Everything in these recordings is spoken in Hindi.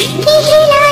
पहुंची पार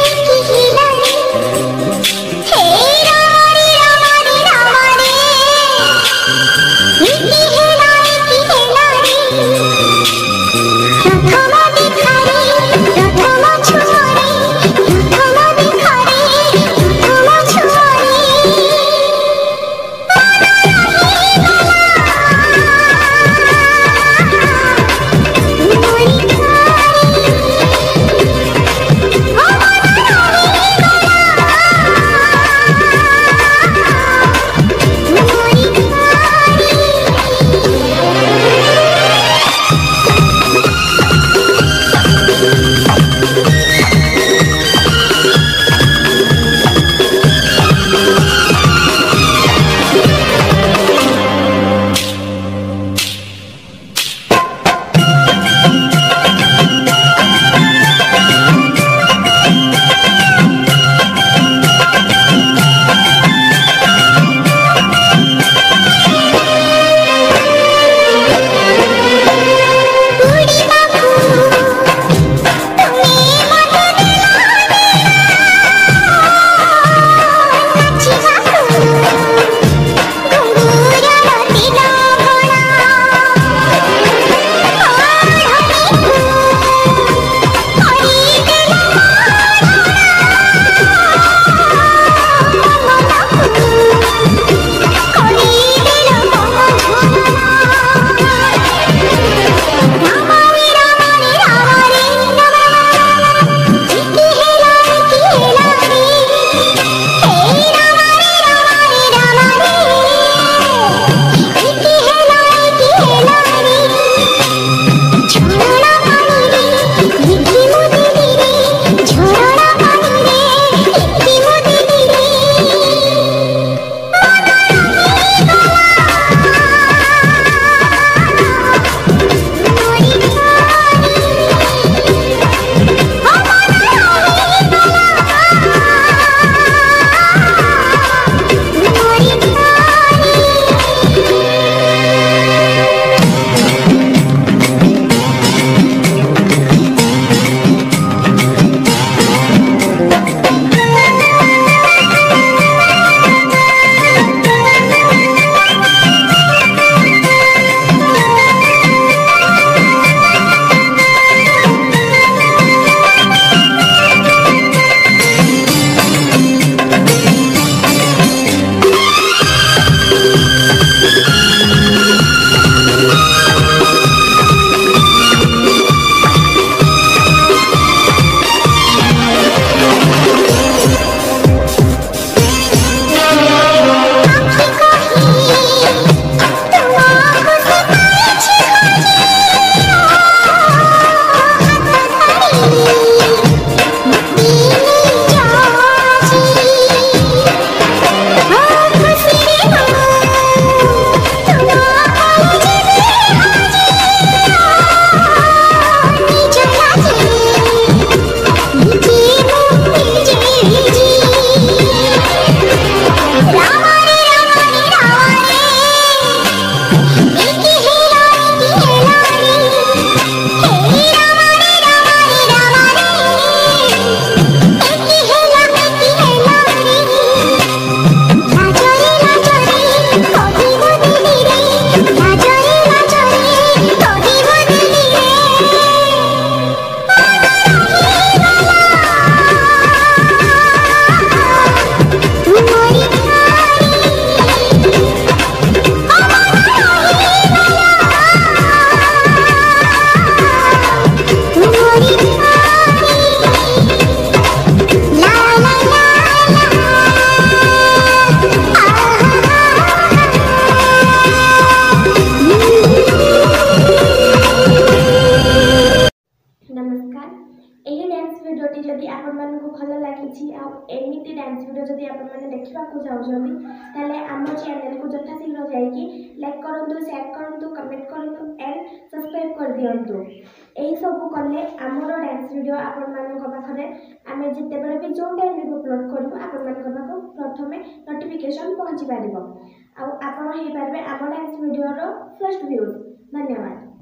आम डांस वीडियो रो फर्स्ट व्यूज धन्यवाद।